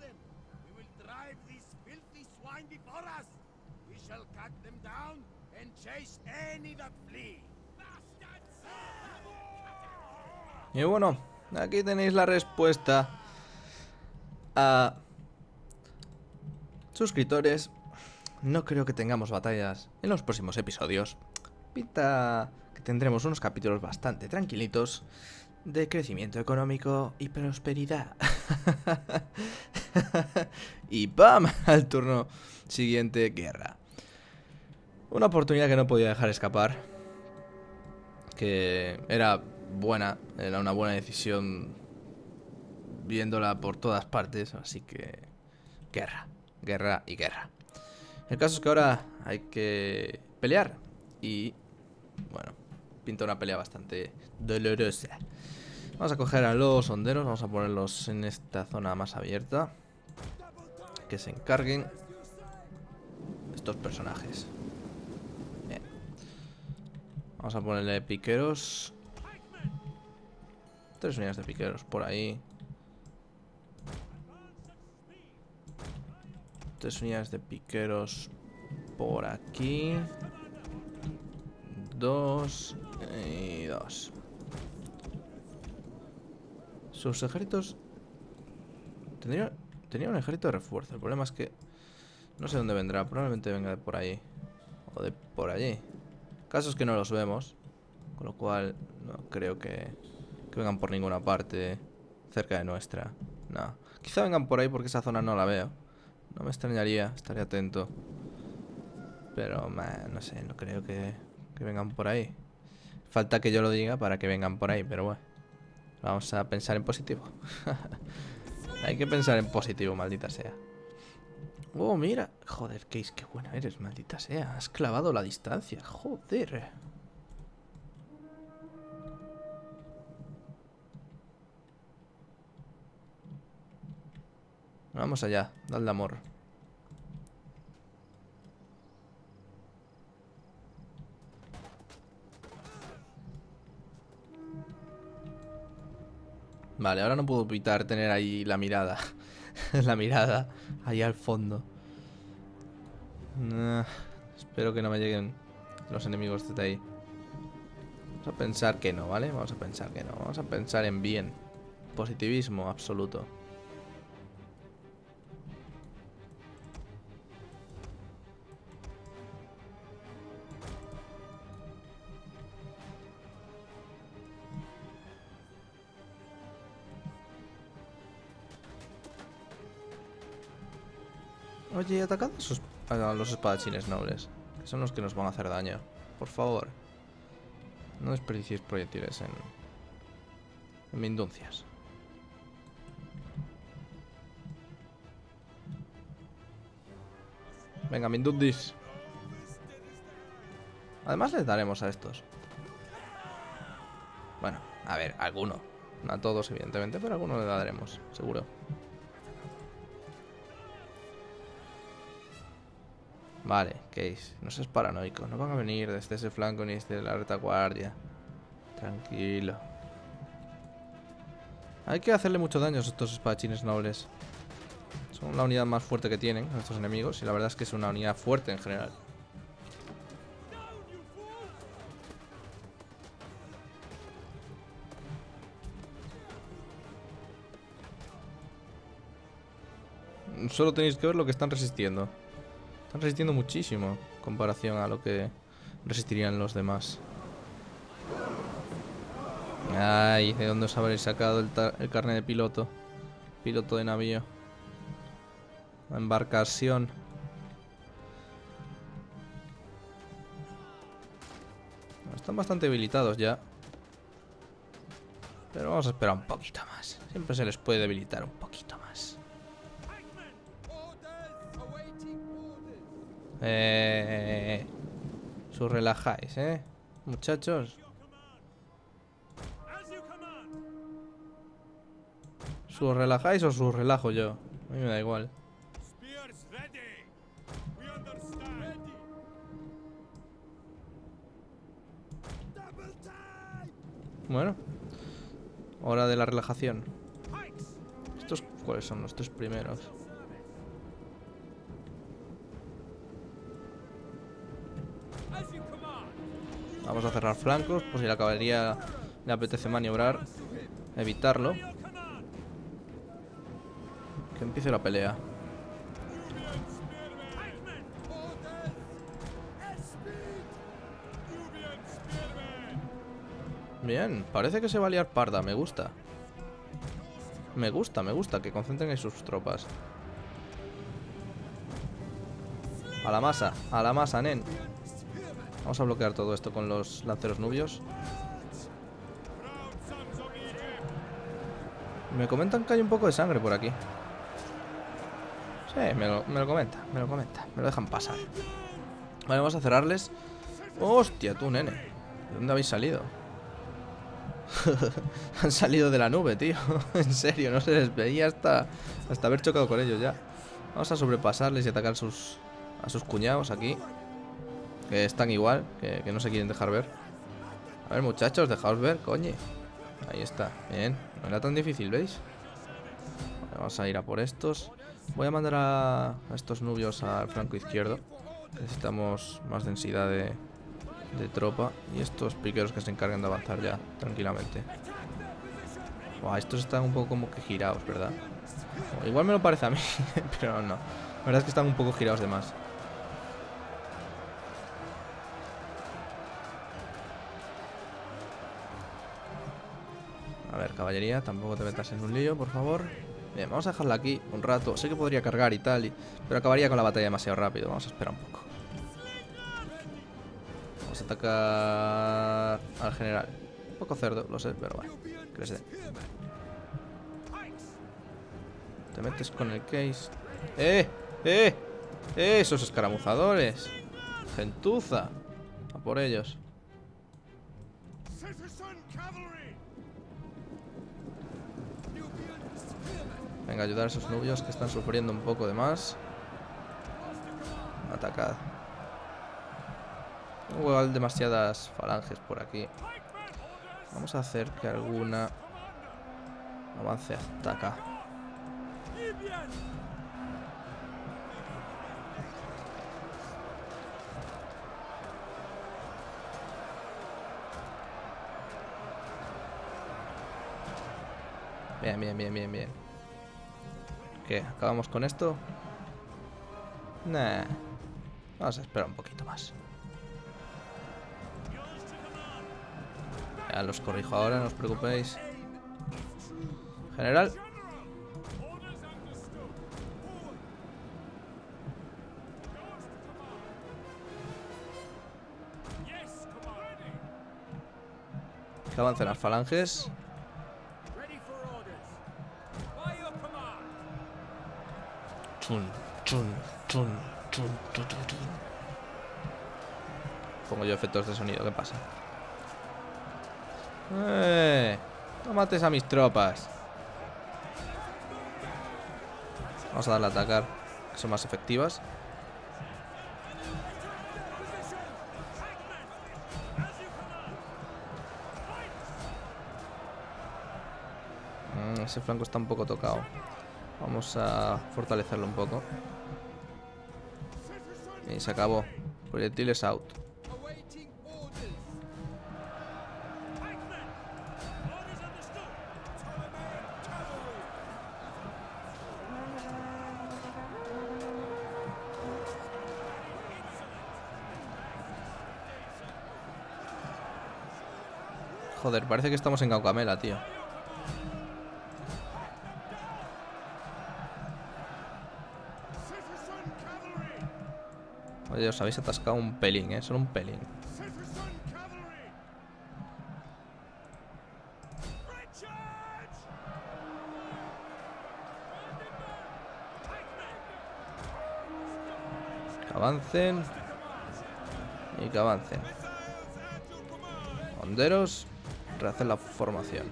them. We will drive these filthy swine before us. We shall cut them down and chase any that flee. Y bueno, aquí tenéis la respuesta a suscriptores. No creo que tengamos batallas en los próximos episodios. Pinta que tendremos unos capítulos bastante tranquilitos de crecimiento económico y prosperidad. Y ¡pam! Al turno siguiente, guerra. Una oportunidad que no podía dejar escapar. Que era buena, era una buena decisión viéndola por todas partes. Así que guerra, guerra y guerra. El caso es que ahora hay que pelear y, bueno, pinta una pelea bastante dolorosa. Vamos a coger a los honderos, vamos a ponerlos en esta zona más abierta, que se encarguen estos personajes. Bien. Vamos a ponerle piqueros. 3 unidades de piqueros por ahí. 3 unidades de piqueros por aquí. 2 y 2. Sus ejércitos... Tenía un ejército de refuerzo. El problema es que... no sé dónde vendrá. Probablemente venga de por ahí. O de por allí. Caso es que no los vemos. Con lo cual... no creo que vengan por ninguna parte cerca de nuestra. No. Quizá vengan por ahí porque esa zona no la veo. No me extrañaría. Estaré atento. Pero, man, no sé. No creo que vengan por ahí. Falta que yo lo diga para que vengan por ahí. Pero bueno. Vamos a pensar en positivo. Hay que pensar en positivo, maldita sea. Oh, mira. Joder, Case, qué buena eres, maldita sea. Has clavado la distancia, joder. Vamos allá, dadle amor. Vale, ahora no puedo evitar tener ahí la mirada. La mirada ahí al fondo. Espero que no me lleguen los enemigos desde ahí. Vamos a pensar que no, ¿vale? Vamos a pensar que no. Vamos a pensar en bien. Positivismo absoluto. Oye, atacad a los espadachines nobles, que son los que nos van a hacer daño. Por favor, no desperdiciéis proyectiles en minduncias. Venga, mindundis. Además les daremos a estos. Bueno, a ver, alguno. No a todos, evidentemente, pero a alguno le daremos, seguro. Vale, Case, no seas paranoico. No van a venir desde ese flanco ni desde la retaguardia. Tranquilo. Hay que hacerle mucho daño a estos espadachines nobles. Son la unidad más fuerte que tienen nuestros enemigos. Y la verdad es que es una unidad fuerte en general. Solo tenéis que ver lo que están resistiendo. Están resistiendo muchísimo en comparación a lo que resistirían los demás. Ay, ¿de dónde os habréis sacado el carnet de piloto? Piloto de navío. La embarcación. Están bastante debilitados ya. Pero vamos a esperar un poquito más. Siempre se les puede debilitar un poquito más. Os relajáis, muchachos. ¿Os relajáis o os relajo yo? A mí me da igual. Bueno, hora de la relajación. Estos cuáles son los tres primeros. Vamos a cerrar flancos, por si la caballería le apetece maniobrar, evitarlo. Que empiece la pelea. Bien, parece que se va a liar parda, me gusta. Me gusta que concentren en sus tropas. A la masa, nen. Vamos a bloquear todo esto con los lanceros nubios. Me comentan que hay un poco de sangre por aquí. Sí, me lo comenta. Me lo dejan pasar. Vale, vamos a cerrarles. ¡Hostia, tú, nene! ¿De dónde habéis salido? Han salido de la nube, tío. En serio, no se les veía hasta haber chocado con ellos ya. Vamos a sobrepasarles y atacar a sus cuñados aquí. Que están igual, que no se quieren dejar ver. A ver, muchachos, dejaos ver, coño. Ahí está, bien. No era tan difícil, ¿veis? Vale, vamos a ir a por estos. Voy a mandar a estos nubios al flanco izquierdo. Necesitamos más densidad de tropa. Y estos piqueros que se encargan de avanzar ya, tranquilamente. Buah, estos están un poco como que girados, ¿verdad? O igual me lo parece a mí, pero no. La verdad es que están un poco girados de más. A ver, caballería, tampoco te metas en un lío, por favor. Bien, vamos a dejarla aquí un rato. Sé que podría cargar y tal, pero acabaría con la batalla demasiado rápido. Vamos a esperar un poco. Vamos a atacar al general. Un poco cerdo, lo sé, pero bueno. Crece. Te metes con el case. ¡Eh! ¡Esos escaramuzadores! ¡Gentuza! A por ellos. Venga, ayudar a esos nubios que están sufriendo un poco de más. Atacad. Igual demasiadas falanges por aquí. Vamos a hacer que alguna avance hasta acá. Bien. ¿Qué? ¿Acabamos con esto? Nah. Vamos a esperar un poquito más. Ya los corrijo ahora, no os preocupéis. General. Que avancen las falanges. Chun. Pongo yo efectos de sonido, ¿qué pasa? No mates a mis tropas. Vamos a darle a atacar, que son más efectivas. Ese flanco está un poco tocado. Vamos a fortalecerlo un poco. Y se acabó. Proyectiles out. Joder, parece que estamos en Caucamela, tío. Oye, os habéis atascado un pelín, solo un pelín. Que avancen. Y que avancen. Honderos, rehacen la formación.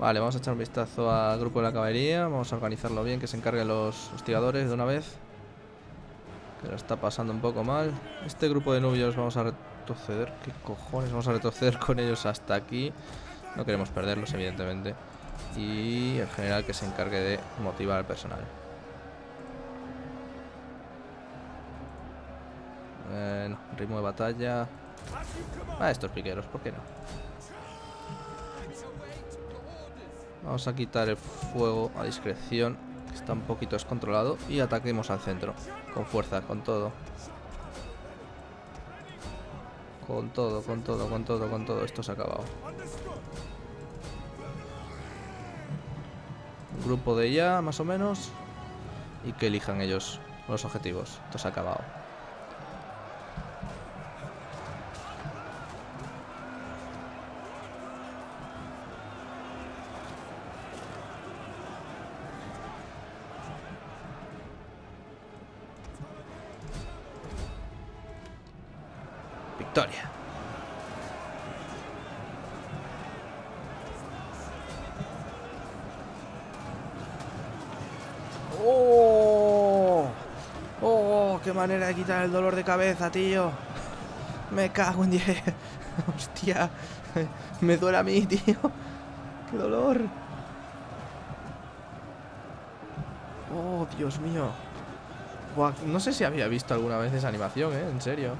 Vale, vamos a echar un vistazo al grupo de la caballería. Vamos a organizarlo bien, que se encarguen los hostigadores de una vez. Que lo está pasando un poco mal. Este grupo de nubios vamos a retroceder. ¿Qué cojones? Vamos a retroceder con ellos hasta aquí. No queremos perderlos, evidentemente. y el general que se encargue de motivar al personal. No, ritmo de batalla. A estos piqueros, ¿por qué no? Vamos a quitar el fuego a discreción, que está un poquito descontrolado, y ataquemos al centro. Con fuerza, con todo. Con todo, con todo, con todo, con todo. Esto se ha acabado. Un grupo de ya, más o menos. Y que elijan ellos los objetivos. Esto se ha acabado. Victoria. ¡Oh! ¡Oh! ¡Qué manera de quitar el dolor de cabeza, tío! Me cago en 10. ¡Hostia! Me duele a mí, tío. ¡Qué dolor! ¡Oh, Dios mío! Buah, no sé si había visto alguna vez esa animación, ¿eh? En serio.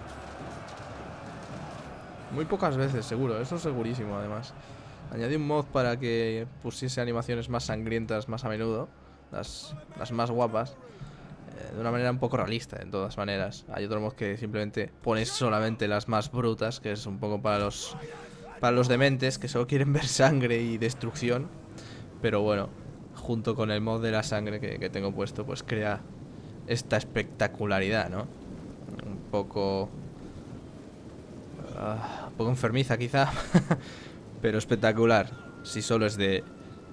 Muy pocas veces, seguro. Eso es segurísimo, además. Añadí un mod para que pusiese animaciones más sangrientas más a menudo. Las más guapas. De una manera un poco realista, en todas maneras. Hay otro mod que simplemente pones solamente las más brutas, que es un poco para los dementes, que solo quieren ver sangre y destrucción. Pero bueno, junto con el mod de la sangre que tengo puesto, pues crea esta espectacularidad, ¿no? Un poco enfermiza quizá, pero espectacular si solo es de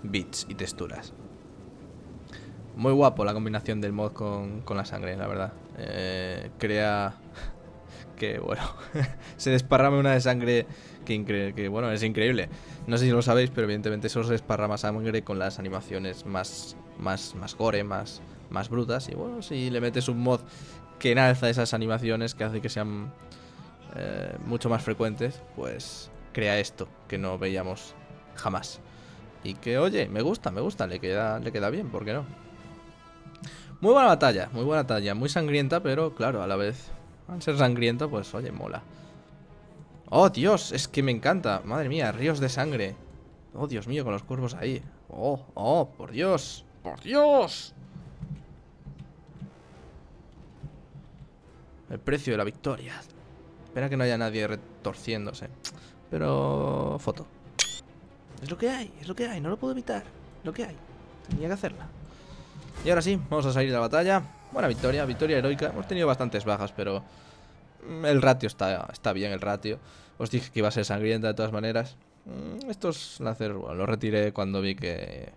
bits y texturas. Muy guapo la combinación del mod con la sangre, la verdad. Crea que, bueno, se desparrame una de sangre que bueno, es increíble. No sé si lo sabéis, pero evidentemente solo se desparrama sangre con las animaciones más gore, más brutas. Y bueno, si le metes un mod que enalza esas animaciones, que hace que sean mucho más frecuentes, pues crea esto que no veíamos jamás. Y que, oye, me gusta, le queda bien, ¿por qué no? Muy buena batalla, muy sangrienta, pero claro, a la vez, al ser sangrienta, pues oye, mola. ¡Oh, Dios! Es que me encanta, madre mía, ríos de sangre. ¡Oh, Dios mío, con los cuervos ahí! ¡Oh, por Dios! ¡Por Dios! El precio de la victoria. Espera que no haya nadie retorciéndose. Pero... foto. Es lo que hay, no lo puedo evitar. Lo que hay, tenía que hacerla. Y ahora sí, vamos a salir de la batalla. Buena victoria, victoria heroica. Hemos tenido bastantes bajas, pero el ratio está bien, el ratio. Os dije que iba a ser sangrienta de todas maneras. Estos láseres, bueno, los retiré cuando vi que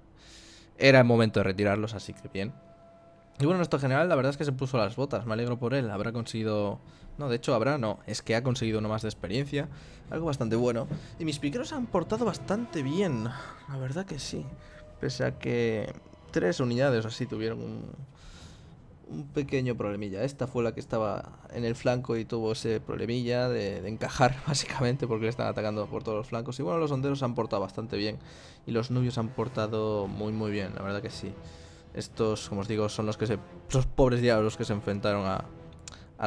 era el momento de retirarlos, así que bien. Y bueno, nuestro general, la verdad es que se puso las botas. Me alegro por él, habrá conseguido... No, de hecho habrá, no, es que ha conseguido uno más de experiencia. Algo bastante bueno. Y mis piqueros se han portado bastante bien. La verdad que sí. Pese a que 3 unidades así tuvieron un pequeño problemilla. Esta fue la que estaba en el flanco y tuvo ese problemilla de encajar, básicamente, porque le están atacando por todos los flancos. Y bueno, los honderos se han portado bastante bien. Y los nubios se han portado muy bien, la verdad que sí. Estos, como os digo, son los pobres diablos los que se enfrentaron a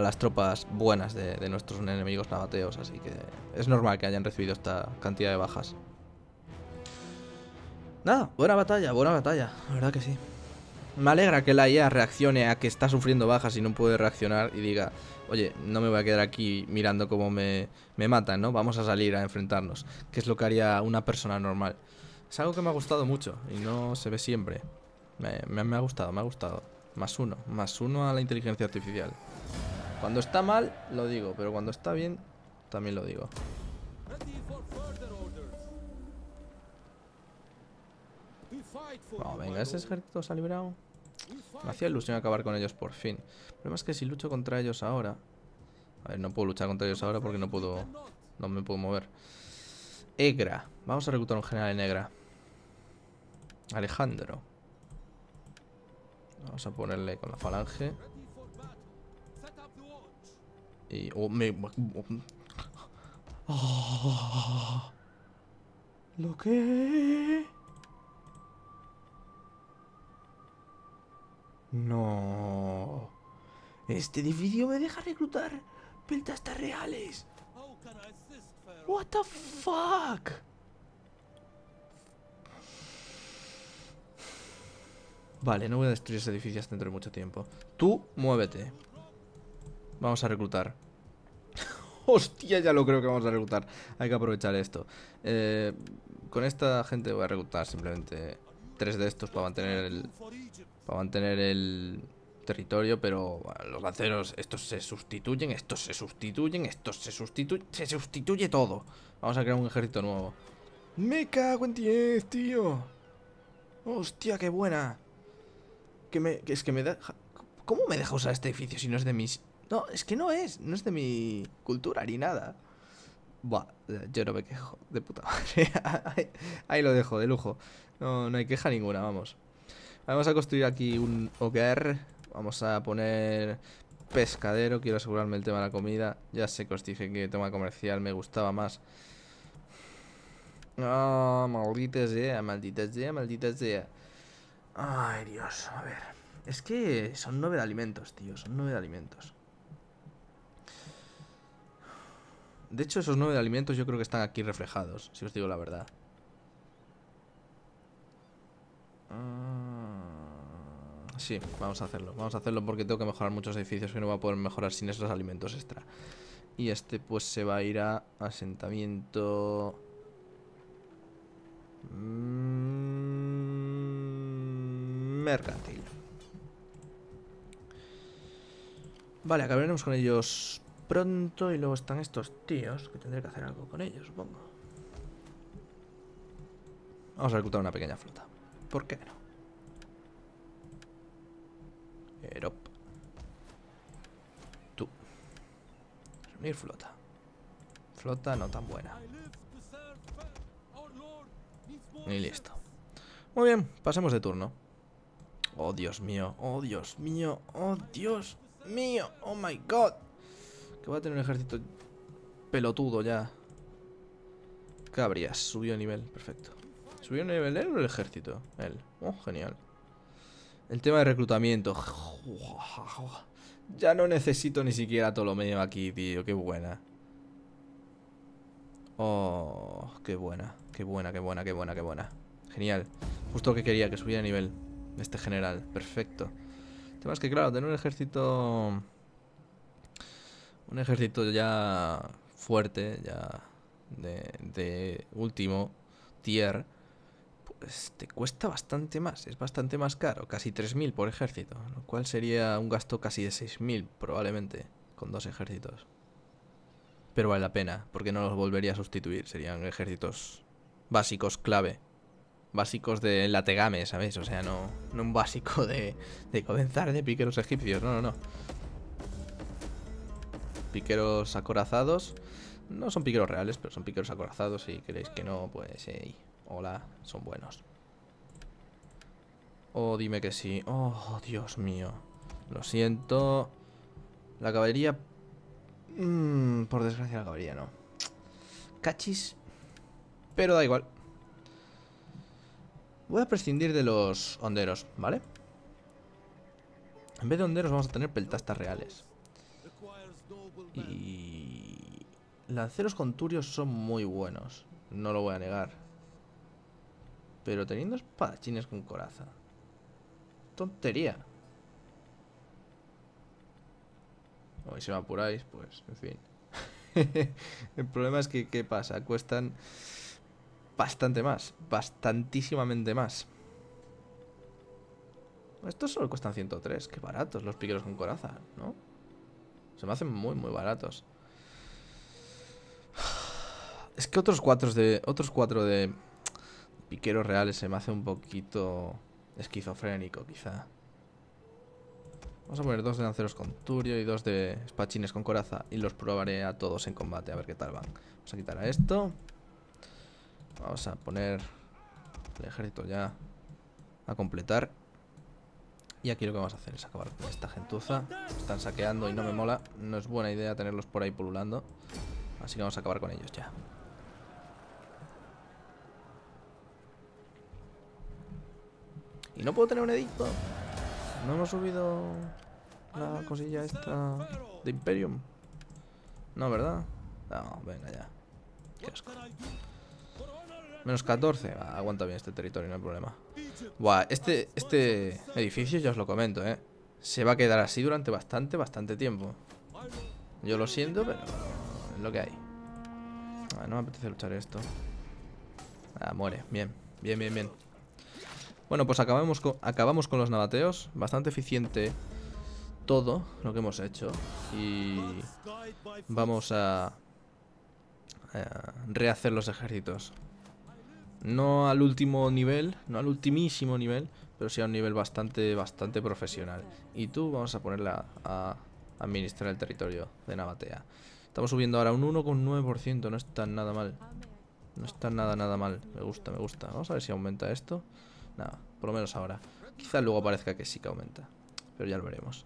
las tropas buenas de nuestros enemigos nabateos, así que es normal que hayan recibido esta cantidad de bajas. Nada, buena batalla, la verdad que sí. Me alegra que la IA reaccione a que está sufriendo bajas y no puede reaccionar y diga, oye, no me voy a quedar aquí mirando cómo me matan, ¿no? Vamos a salir a enfrentarnos, que es lo que haría una persona normal. Es algo que me ha gustado mucho y no se ve siempre. Me ha gustado. Más uno a la inteligencia artificial. Cuando está mal, lo digo, pero cuando está bien, también lo digo. Oh, venga, ese ejército se ha liberado. Me hacía ilusión acabar con ellos por fin. El problema es que si lucho contra ellos ahora... A ver, no puedo luchar contra ellos ahora porque no me puedo mover. Egra. Vamos a reclutar un general en Egra. Alejandro. Vamos a ponerle con la falange. Y... ¿Lo que? No. Este edificio me deja reclutar peltastas reales. What the fuck? Vale, no voy a destruir ese edificio hasta dentro de mucho tiempo. Tú, muévete. Vamos a reclutar. Hostia, ya lo creo que vamos a reclutar. Hay que aprovechar esto. Con esta gente voy a reclutar simplemente 3 de estos para mantener el territorio, pero bueno, los lanceros, estos se sustituyen, estos se sustituyen, estos se sustituyen, se sustituye todo. Vamos a crear un ejército nuevo. Me cago en 10, tío. Hostia, qué buena. Es que me da... ¿Cómo me deja usar este edificio si no es de mis... No, es que no es de mi cultura ni nada. Buah, yo no me quejo, de puta madre. Ahí lo dejo, de lujo. No, no hay queja ninguna, vamos. Vamos a construir aquí un hogar. Vamos a poner pescadero, quiero asegurarme el tema de la comida. Ya sé que os dije que el tema comercial me gustaba más. Ah, maldita sea, maldita sea, maldita sea. Ay, Dios, a ver. Es que son 9 de alimentos, tío, son 9 de alimentos. De hecho, esos 9 de alimentos yo creo que están aquí reflejados, si os digo la verdad. Sí, vamos a hacerlo porque tengo que mejorar muchos edificios que no voy a poder mejorar sin esos alimentos extra. Y este pues se va a ir a asentamiento. Mercantil. Vale, acabaremos con ellos pronto y luego están estos tíos que tendré que hacer algo con ellos, supongo. Vamos a reclutar una pequeña flota. ¿Por qué no? Erop. Tú. Reunir flota. Flota no tan buena. Y listo. Muy bien, pasemos de turno. Oh, Dios mío, oh, Dios mío, oh, Dios mío, oh, my God. Que voy a tener un ejército pelotudo ya. Cabrias, subió nivel, perfecto. ¿Subió nivel él o el ejército? Él. Oh, genial. El tema de reclutamiento. Ya no necesito ni siquiera todo lo medio aquí, tío. Qué buena. Oh, qué buena. Qué buena, qué buena, qué buena, qué buena. Genial. Justo lo que quería, que subiera de nivel este general. Perfecto. El tema es que, claro, tener un ejército... Un ejército ya fuerte, ya de último tier... Pues te cuesta bastante más, es bastante más caro, casi 3.000 por ejército, lo cual sería un gasto casi de 6.000 probablemente, con 2 ejércitos. Pero vale la pena, porque no los volvería a sustituir, serían ejércitos básicos clave, básicos de Lategame, ¿sabéis? O sea, no un básico de comenzar de piqueros egipcios, no. Piqueros acorazados, no son piqueros reales, pero son piqueros acorazados, si queréis que no, pues... Hola, son buenos. Oh, dime que sí. Oh, Dios mío. Lo siento. La caballería... por desgracia la caballería no. Cachis. Pero da igual. Voy a prescindir de los honderos, ¿vale? En vez de honderos vamos a tener peltastas reales. Y... Lanceros conturios son muy buenos. No lo voy a negar. Pero teniendo espadachines con coraza. Tontería. O si me apuráis, pues, en fin. El problema es que, ¿qué pasa? Cuestan bastante más. Bastantísimamente más. Estos solo cuestan 103. Qué baratos los piqueros con coraza, ¿no? Se me hacen muy, muy baratos. Es que otros cuatro de... piqueros reales se me hace un poquito esquizofrénico, quizá. Vamos a poner 2 de lanceros con turio y 2 de espachines con coraza. Y los probaré a todos en combate, a ver qué tal van. Vamos a quitar a esto. Vamos a poner el ejército ya a completar. Y aquí lo que vamos a hacer es acabar con esta gentuza. Me están saqueando y no me mola. No es buena idea tenerlos por ahí pululando. Así que vamos a acabar con ellos ya. Y no puedo tener un edicto. ¿No hemos subido la cosilla esta de Imperium? No, ¿verdad? No, venga ya. Qué asco. Menos 14. Ah, aguanta bien este territorio, no hay problema. Buah, este edificio, ya os lo comento, ¿eh? Se va a quedar así durante bastante tiempo. Yo lo siento, pero es lo que hay. Ah, no me apetece luchar esto. Ah, muere. Bien. Bueno, pues acabamos con los nabateos. Bastante eficiente todo lo que hemos hecho. Y vamos a rehacer los ejércitos. No al último nivel, no al ultimísimo nivel, pero sí a un nivel bastante profesional. Y tú vamos a ponerla a administrar el territorio de Nabatea. Estamos subiendo ahora un 1,9%, no está nada mal. No está nada mal, me gusta. Vamos a ver si aumenta esto. Nada, por lo menos ahora. Quizá luego parezca que sí que aumenta, pero ya lo veremos.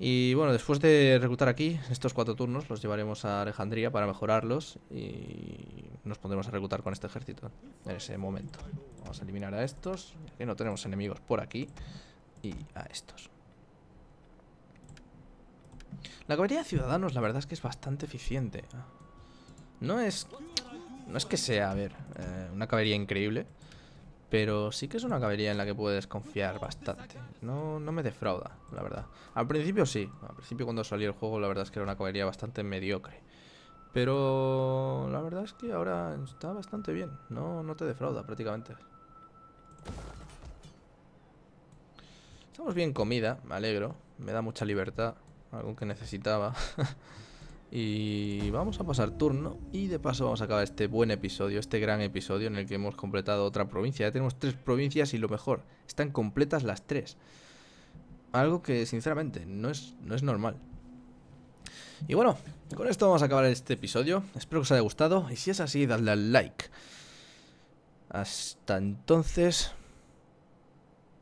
Y bueno, después de reclutar aquí, estos 4 turnos los llevaremos a Alejandría para mejorarlos y nos pondremos a reclutar con este ejército en ese momento. Vamos a eliminar a estos, que no tenemos enemigos por aquí, y a estos. La caballería de ciudadanos la verdad es que es bastante eficiente. No es que sea, a ver, una caballería increíble, pero sí que es una caballería en la que puedes confiar bastante. No me defrauda, la verdad. Al principio sí. Al principio cuando salió el juego la verdad es que era una caballería bastante mediocre. Pero la verdad es que ahora está bastante bien. No te defrauda prácticamente. Estamos bien comida, me alegro. Me da mucha libertad. Algo que necesitaba. Y vamos a pasar turno y de paso vamos a acabar este buen episodio, este gran episodio en el que hemos completado otra provincia. Ya tenemos 3 provincias y lo mejor, están completas las 3. Algo que sinceramente no es normal. Y bueno, con esto vamos a acabar este episodio. Espero que os haya gustado y si es así, dadle al like. Hasta entonces,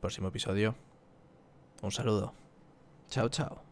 próximo episodio. Un saludo. Chao.